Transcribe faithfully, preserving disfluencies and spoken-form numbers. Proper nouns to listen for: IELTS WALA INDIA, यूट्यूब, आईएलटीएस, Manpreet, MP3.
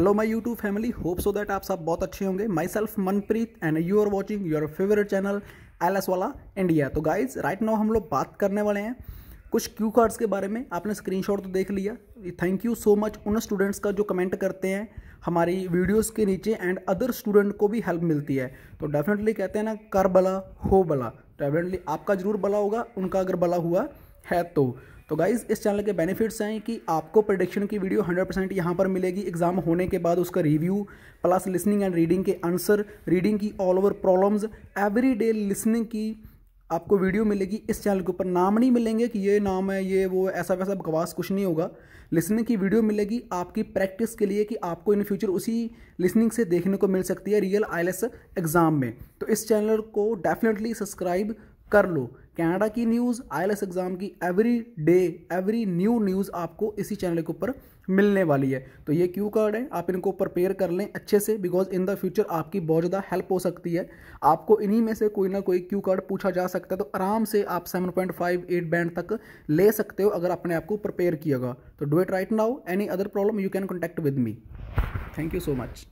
Hello my यूट्यूब family, hope so that आप सब बहुत अच्छे होंगे। My self Manpreet and you are watching your favourite channel आईएलटीएस वाला इंडिया। तो गाइज राइट नाउ हम लोग बात करने वाले हैं कुछ क्यू कार्ड्स के बारे में। आपने स्क्रीनशॉट तो देख लिया, थैंक यू सो मच उन स्टूडेंट्स का जो कमेंट करते हैं हमारी वीडियोज़ के नीचे एंड अदर स्टूडेंट को भी हेल्प मिलती है। तो डेफिनेटली कहते हैं ना, कर भला हो भला, डेफिनेटली आपका जरूर भला होगा उनका अगर भला हुआ है तो। तो गाइज़ इस चैनल के बेनिफिट्स हैं कि आपको प्रेडिक्शन की वीडियो हंड्रेड परसेंट यहाँ पर मिलेगी, एग्जाम होने के बाद उसका review plus listening and reading के आंसर, रीडिंग की all over problems, every day listening की आपको वीडियो मिलेगी इस चैनल के ऊपर। नाम नहीं मिलेंगे कि ये नाम है ये वो ऐसा वैसा बकवास, कुछ नहीं होगा। लिसनिंग की वीडियो मिलेगी आपकी प्रैक्टिस के लिए कि आपको इन फ्यूचर उसी लिसनिंग से देखने को मिल सकती है रियल आईएलटीएस एग्ज़ाम में। तो इस चैनल को डेफिनेटली सब्सक्राइब कर लो। कनाडा की न्यूज़, आईएलटीएस एग्ज़ाम की every day every new news आपको इसी चैनल के ऊपर मिलने वाली है। तो ये क्यू कार्ड है, आप इनको प्रिपेयर कर लें अच्छे से, बिकॉज इन द फ्यूचर आपकी बहुत ज़्यादा हेल्प हो सकती है। आपको इन्हीं में से कोई ना कोई क्यू कार्ड पूछा जा सकता है, तो आराम से आप seven point five eight band तक ले सकते हो अगर अपने आपको प्रिपेयर किया होगा। तो do it right now. Any other problem you can contact with me. Thank you so much.